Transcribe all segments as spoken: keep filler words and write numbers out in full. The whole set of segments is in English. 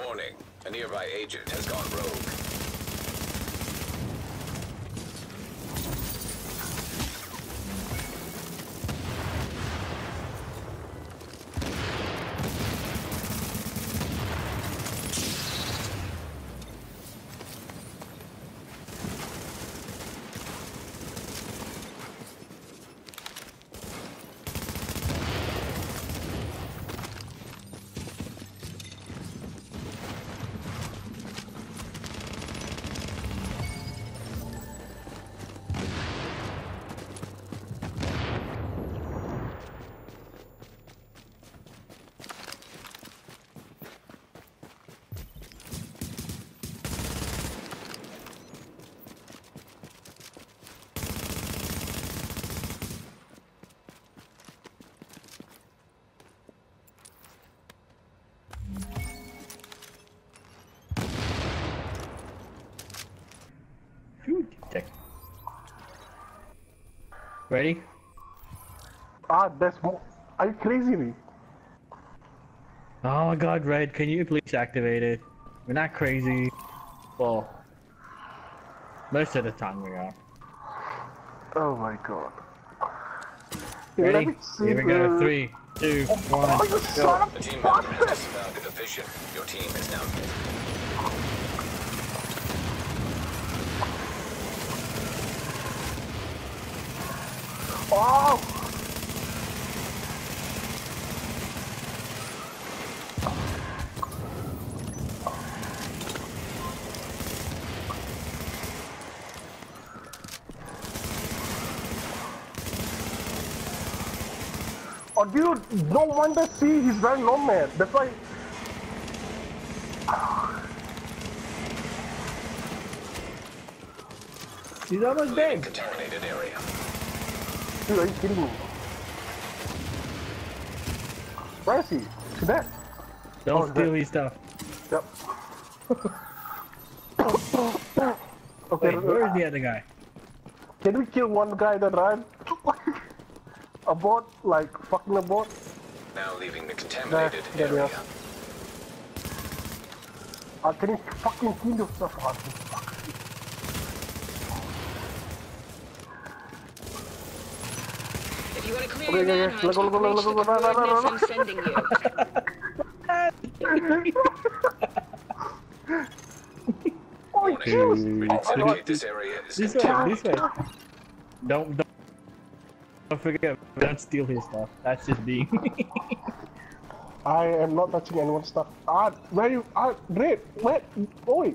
Warning, a nearby agent has gone rogue. Ready? Ah, that's more. Are you crazy, me? Oh my God, Red! Can you please activate it? We're not crazy. Well, most of the time we are. Oh my God! Ready? Here we go. Three, two, one, oh, you go! The team has found the vision. Your team is now dead. Oh! Oh, dude, no wonder. See, he's well known, man. That's why. He's almost dead. Contaminated area. Dude, are you kidding me? Where is he? Too bad. Don't oh, steal his stuff. Yep. Okay. Wait, where is the other guy? Can we kill one guy that ran? A bot? Like, fucking a bot? Now leaving the contaminated yeah, area. Yeah. I can fucking kill yourself, Arthur. You want to clear your manhunt, you can reach the coordinates I'm sending you. Oh, dude. This area is this way, this way. Don't, don't, don't forget, don't steal his stuff. That's just being. I am not touching anyone's stuff. Ah, where you, ah, great, wait, oi.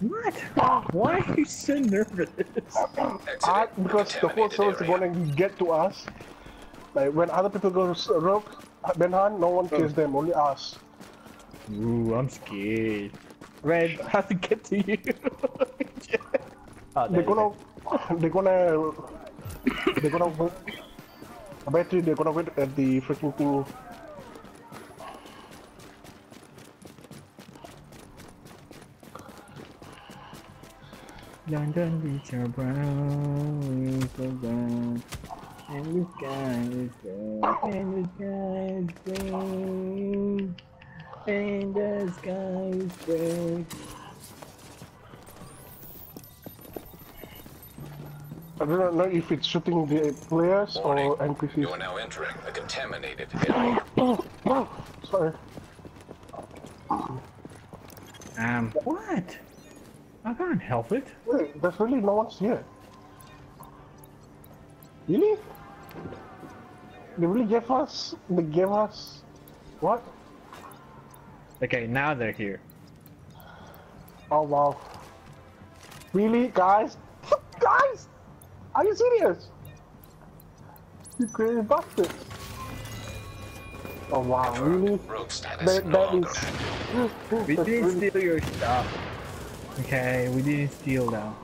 What? Why are you so nervous? I, because the whole service is gonna get to us. Like when other people go to rogue, Benhan, no one kills oh. them, only us. Ooh, I'm scared. Red, I have to get to you. oh, they're gonna, they're gonna, they're gonna wait. I bet you they're gonna wait at the freaking pool. London Beach are brown, it's so brown, and the sky is red, and the sky is green, and the sky is red. I do not know if it's shooting the players Warning. or N P Cs. You are now entering a contaminated area. Oh, oh, sorry. Um, what? I can't help it. Wait, there's really no one's here. Really? They really gave us... They gave us... What? Okay, now they're here. Oh wow. Really, guys? Guys! Are you serious? You crazy bastards. Oh wow, really? That, that is... We didn't steal your stuff. Okay, we didn't steal now.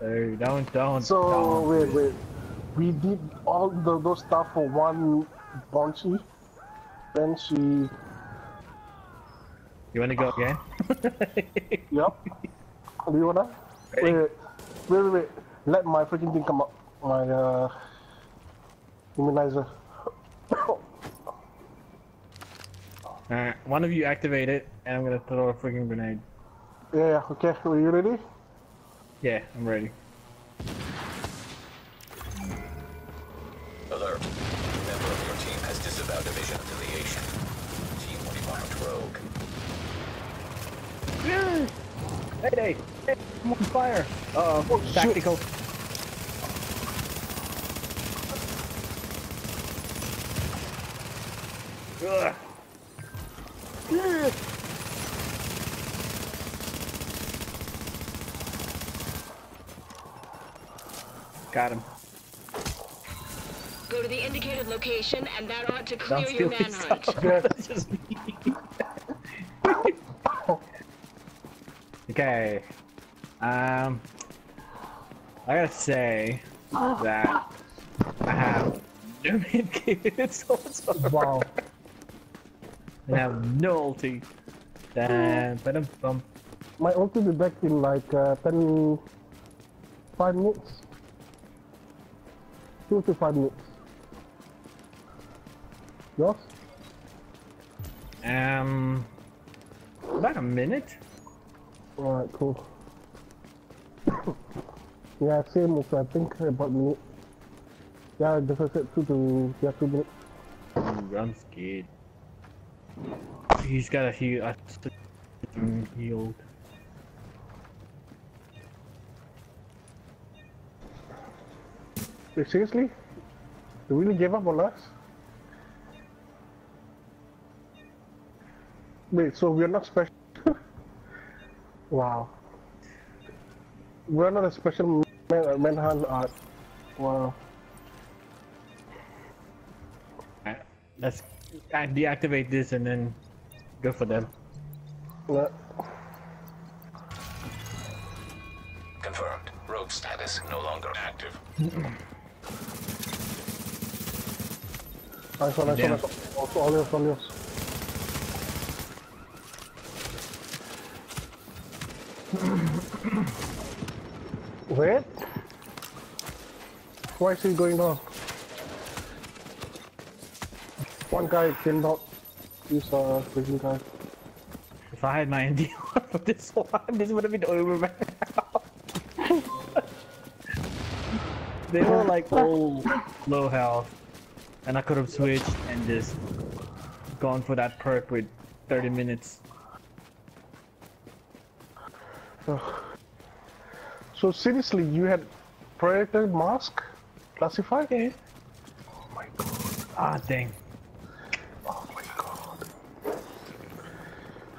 So don't, don't, So, don't. wait, wait. We did all the, those stuff for one bouncy. Then she... You wanna go again? Yup. Do you wanna? Wait, wait, wait, wait. Let my freaking thing come up. My, uh... immunizer. Alright, one of you activate it, and I'm gonna throw a freaking grenade. Yeah, okay, are you ready? Yeah, I'm ready. Alert. A member of your team has disavowed division affiliation. Team will be marked rogue. Yeah. Hey, hey, hey, I'm on fire. Uh oh, oh tactical. Shit. Ugh. Ugh. Got him. Go to the indicated location, and that ought to clear your manhunt. That's just me. Okay. Um, I gotta say that I have no medkits whatsoever. Wow. I have no ulti. Damn, but I'm bummed. My ulti will be back in like uh, ten, five minutes. Two to five minutes. Yours? Um, about a minute. Alright, cool. Yeah, same as I think about minute. Yeah, just I said two to yeah two minutes. Ooh, I'm scared. He's got a heal. I still healed. Wait, seriously? They really gave up on us? Wait, so we're not special? Wow. We're not a special man manhunt art. Wow. Alright, let's deactivate this and then go for them. What? Confirmed. Rogue status no longer active. I saw, I saw, I saw. All yours, all yours. Wait. Why is he going down? One guy came out. You saw a freaking guy. If I had my N D for this one, this would have been over by now. They were like all low health, and I could have switched and just gone for that perk with thirty minutes. Oh. So seriously, you had Predator Mask classified? Yeah. Oh my god. Ah, dang.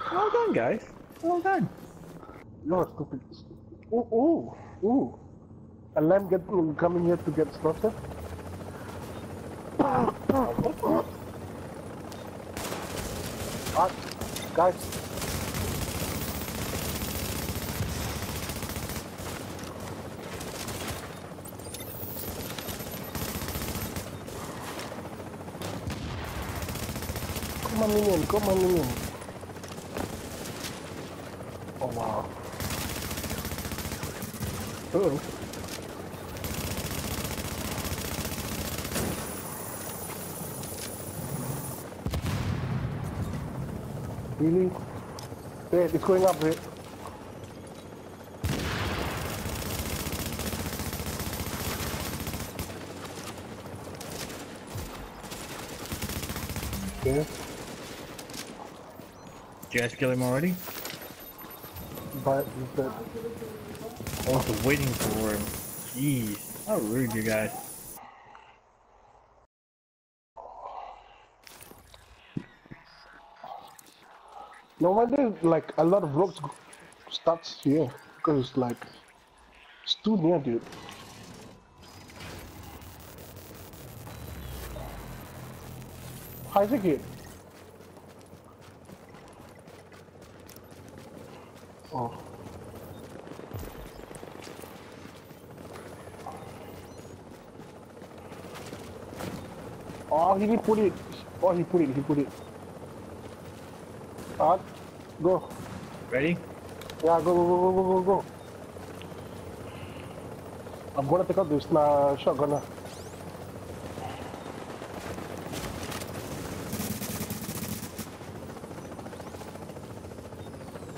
Well done, guys. Well done. You're stupid. Ooh, ooh, ooh. A lamb get, coming here to get slaughtered. Ah, ah, ah, ah. Guys. Come on, minion. Come on, minion. Oh wow. Ooh. Really? Wait, it's going up, right? Okay. Did you guys kill him already? But, but... I was waiting for him. Jeez, how rude you guys. No wonder like a lot of rogues starts here because it's like it's too near, dude. How's it here? Oh. Oh, he didn't put it. Oh, he put it. He put it. Alright, go. Ready? Yeah, go, go, go, go, go, go. I'm gonna take out this uh, shotgun now.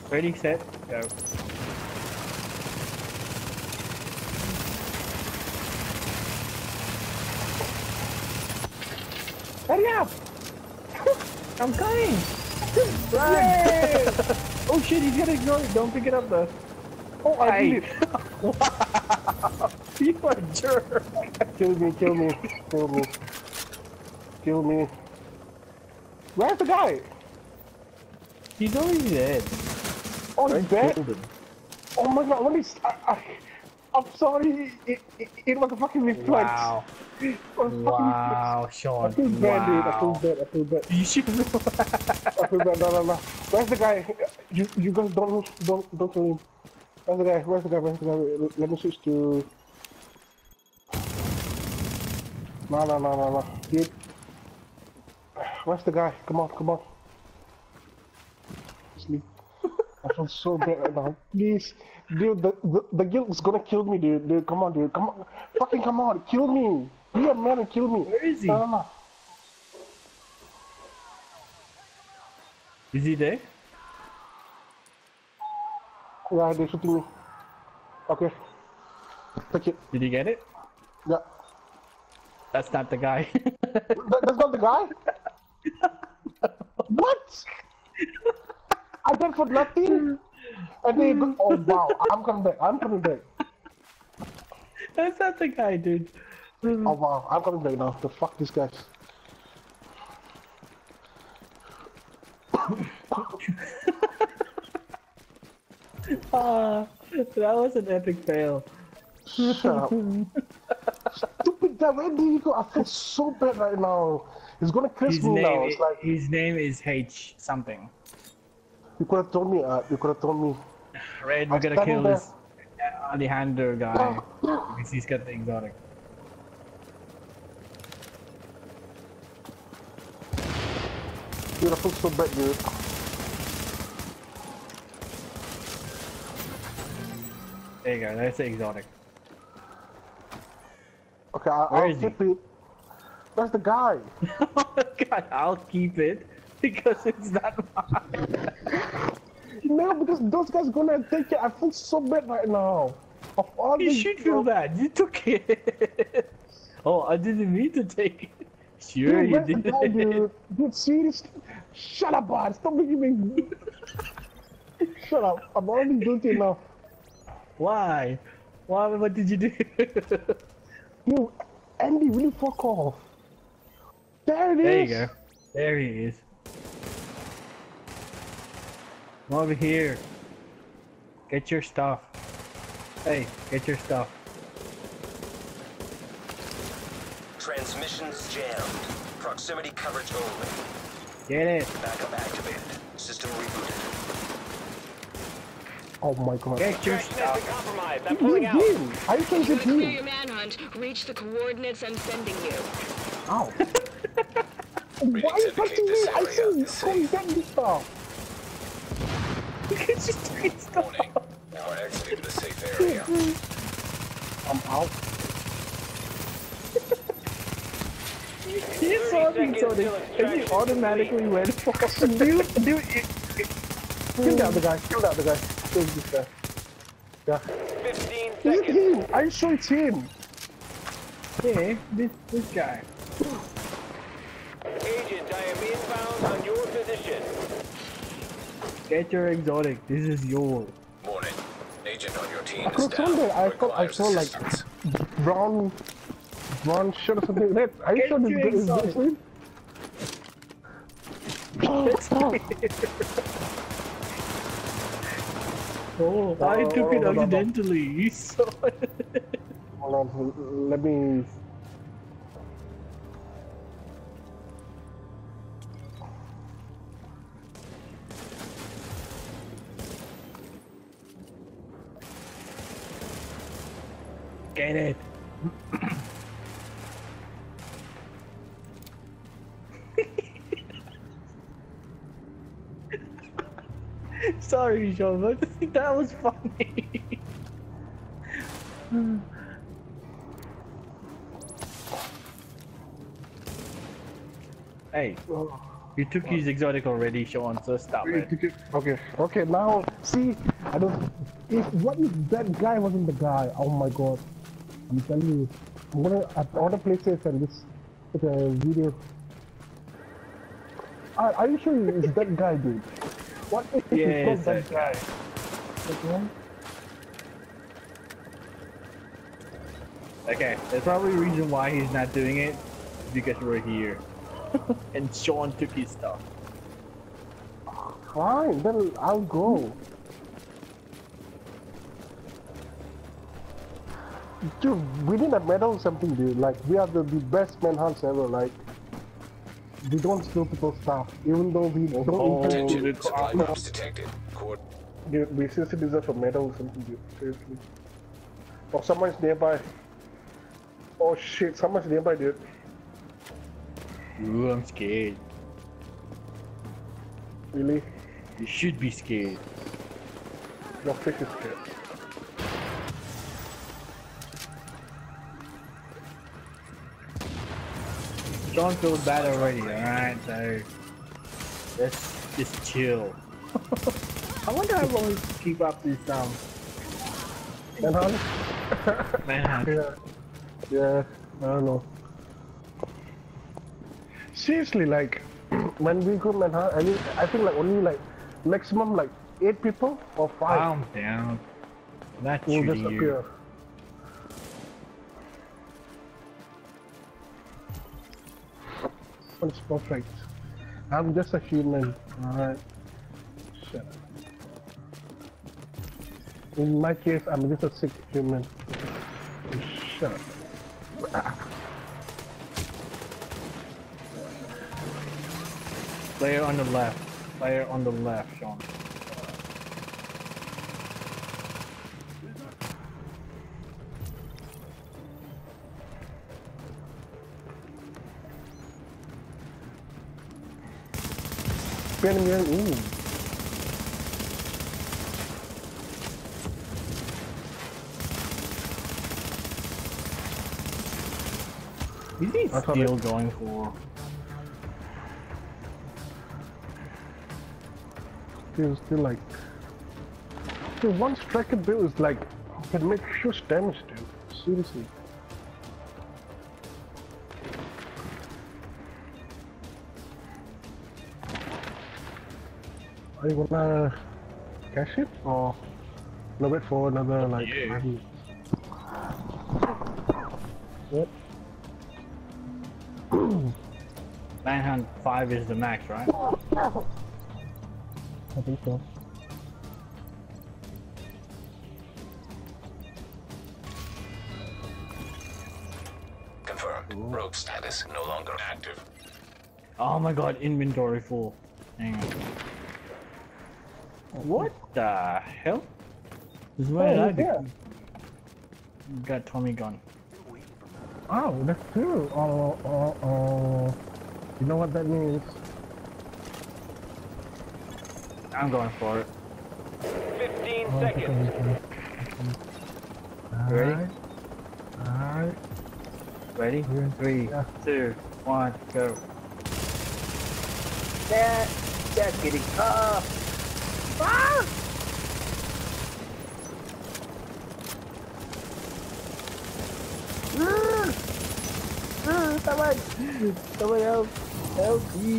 Ready, set, go. Hurry up! I'm coming! Run! Oh shit, he's gonna ignore it. Don't pick it up though. Oh, I did it. Wow! You are a jerk! Kill me, kill me, kill me. Kill me. Where's the guy? He's already dead. Oh, he's dead? Oh my god, let me. I, I, I'm sorry, it, it, it was a fucking reflex. Wow. Wow, Sean. I feel bad, dude. I feel bad, I feel bad. You should know. I feel bad, no, no, no. Where's the guy? You, you guys don't, don't, don't kill him. Where's the guy? Where's the guy? Where's the guy? Let me switch to. No, no, no, no, no. Dude. Where's the guy? Come on, come on. Sleep. I feel so bad right now. Please. Dude, the, the, the guild is gonna kill me, dude. Dude, come on, dude. Come on. Fucking come on. Kill me. Be a man and kill me. Where is he? No, no, no. Is he there? Yeah, they're shooting me. Okay. Take it. Did you get it? Yeah. That's not the guy. that, that's not the guy? What? I went for nothing? And they go, oh wow, I'm coming back, I'm coming back. That's not the guy, dude. Oh wow, I'm coming back now. The fuck these guys. Ah, that was an epic fail. Shut up. Stupid guy, where do you go? I feel so bad right now. He's gonna kiss me now. It's like... His name is H something. You could have told me, uh, you could have told me. Red, we're gonna kill this Alejandro guy because he's got the exotic. Dude, I feel so bad, dude. There you go, that's the exotic. Okay, I, I'll keep it. Where's the guy? Oh my god, I'll keep it. Because it's not mine. No, because those guys gonna take it. I feel so bad right now. Of all you should feel bad. You took it. Oh, I didn't mean to take it. Sure, dude, you did. Guy, dude. Dude, seriously. Shut up, bud. Stop making me. Shut up. I'm already guilty now. Why? Why? What did you do? Dude, Andy, will you fuck off? There it is. There you go. There he is. Over here. Get your stuff. Hey, get your stuff. Transmissions jammed. Proximity coverage only. Get it. Backup activated. System rebooted. Oh my god. Get your stuff. Compromised. I'm pulling out. How you think it's you? Your manhunt. Reach the coordinates I'm sending you. Ow. Why are you fucking me? I see you going back this far. Look at you doing stuff. Now exiting the safe area. I'm out. He saw me, so and he automatically went for it. Dude, dude, it, it. Kill the other guy, kill the other guy. Kill this guy. Yeah. fifteen seconds. Is it him? I saw it's him. Hey, this, this guy. Agent, I am inbound on your position. Get your exotic. This is your. Morning. Agent on your team. I could tell that I thought I saw like brown, brown shit or something. Red. Are you sure this is this one? Oh, no, I took it no, no, accidentally. No, no. You saw it. Hold on. Let me. Get it. Sorry, Sean, but that was funny. Hey, You took what? His exotic already, Sean, so stop it. Okay, okay, now, see, I don't... If, what if that guy wasn't the guy? Oh my god. I'm telling you. I'm gonna, at all the places and this uh, video... Are, are you sure it's that guy, dude? What if yeah, it's not that guy? Okay. Okay, there's probably a reason why he's not doing it, because we're here. And Sean took his stuff. Fine, then I'll go. Dude, we need a medal or something, dude. Like, we are the, the best manhunts ever. Like, we don't steal people's stuff, even though we don't. Oh, attention, supply drops detected. Dude, we seriously deserve a medal or something, dude. Seriously. Oh, someone's nearby. Oh shit, someone's nearby, dude. Ooh, I'm scared. Really? You should be scared. No fish is scared. Don't feel bad already, alright, so... Let's just chill. I wonder how long we can keep up this, um... Manhunt? Manhunt. Yeah. Yeah, I don't know. Seriously, like, when we go Manhattan, I mean, I think like only like maximum like eight people or five. Calm down. That's will disappear. It's perfect. I'm just a human. Alright. Shut up. In my case, I'm just a sick human. Shut up. Player on the left. Player on the left, Sean. Behind me, ooh. Is he still going for? Still like the one striker build is like can make huge damage, dude. Seriously. Are you gonna cash it or no wait for another like yeah. What? Manhunt five is the max, right? I think so. Confirmed. Ooh. Rogue status no longer active. Oh my god, inventory full. Hang on. What the hell? This is where I did. Got Tommy gun. Oh, that's true. Oh, oh, oh. You know what that means? I'm going for it. fifteen oh, seconds. Okay. Ready? Alright. Ready? Yeah. Three, yeah. two, one, go. Yeah, yeah, get it. Ah! Ah! Ah! Ah! Someone! Someone help! Help me!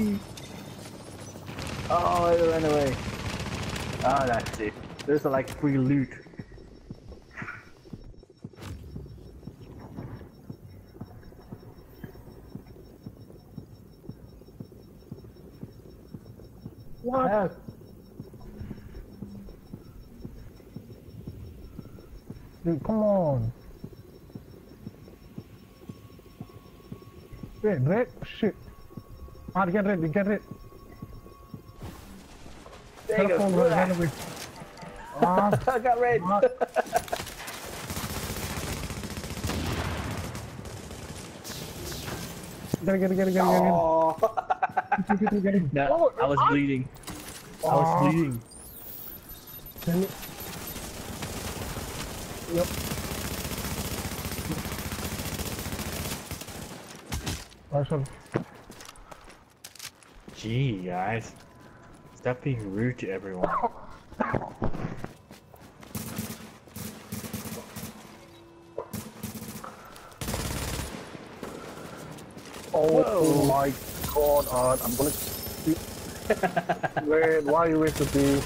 Oh, I ran away. Ah, oh, that's it. Those are like free loot. What? Yeah. Dude, come on. Red, red, shit. Ah, get red, get red. There you go. Right. Ah, I got red. Ah. Get it, get it, get it, get it, get it. Oh. Get it, get it. No, I was bleeding. Oh. I was bleeding. Damn it. Yep. Awesome. Gee, guys. Stop being rude to everyone. Oh, oh my god, uh, I'm gonna... Wait, why are you with the bee?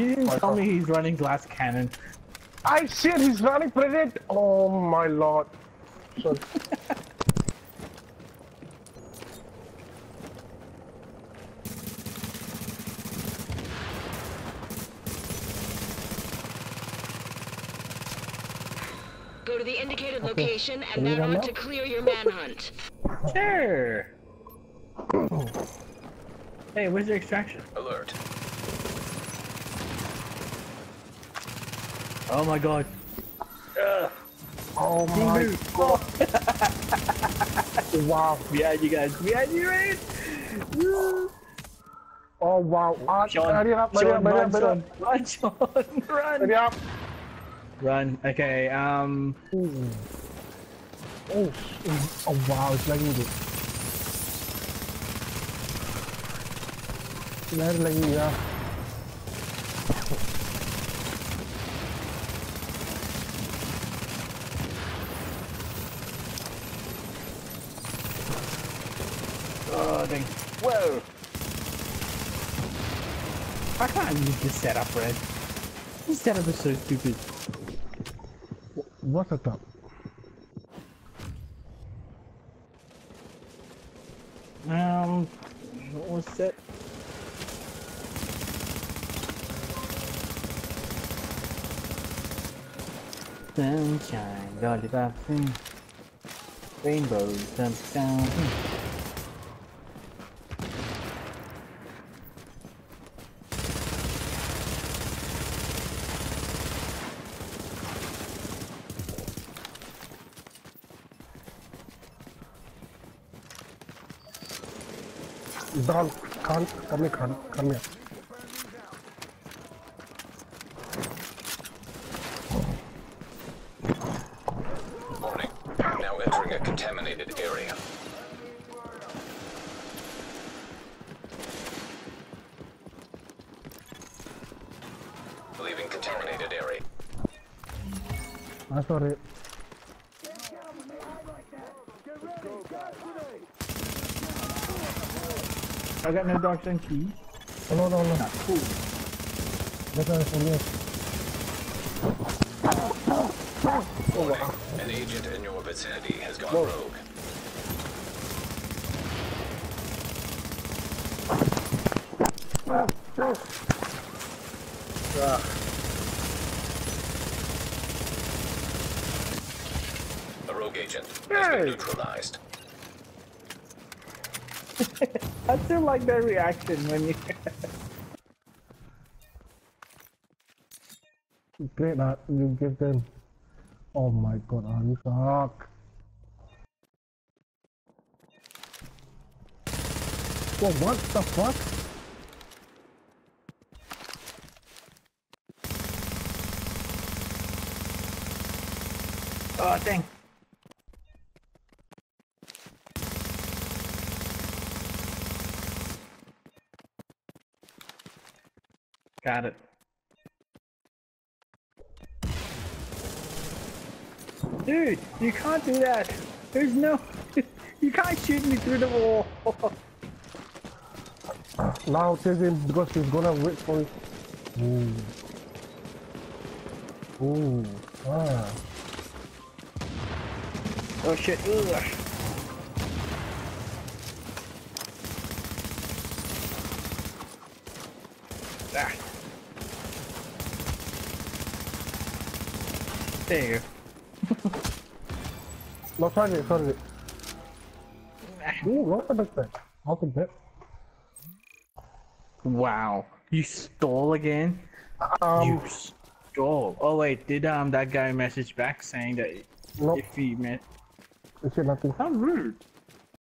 You didn't my tell god. me he's running glass cannon. I shit, he's running Predator! Oh my lord. Sorry. Go to the indicated okay. location and mount on to clear your manhunt. Sure. Oh. Hey, where's your extraction? Alert. Oh my god. Ugh. Oh my god. Wow. Behind you guys. Behind you, right? Oh wow. Ah, John, hurry up, hurry up, hurry up, hurry up. Run, John. Run. Hurry up. Run. Okay, um. Ooh. Oh. Oh wow, it's lagging it. It's lagging, yeah. Whoa! I can't use this setup, Red. This setup is so stupid. What a top? Um, what was that? Sunshine, lollipop, rainbow, sunshine. Don, come, come here, come, come here. Warning. Now entering a contaminated area. Leaving contaminated area. I'm sorry. I got no dogs and keys. Oh no, no, no. Not cool. That's not for me. Oh, wow. An agent in your vicinity has gone Whoa. rogue. Ah, no. ah. The rogue agent hey. has been neutralized. I still like that reaction when you. Great that you give them. Oh my god, oh, you suck. Whoa, what the fuck? Oh, dang. Got it. Dude, you can't do that. There's no... You can't shoot me through the wall. Now chase him because he's gonna wait for it. Ooh. Ooh. Ah. Oh shit. Ugh. Ah. There you go. No, sorry, sorry. Ooh, what the heck? How the heck? Wow. You stole again? Um, you stole. Oh wait, did um that guy message back saying that nope. if he met... He said nothing. How rude.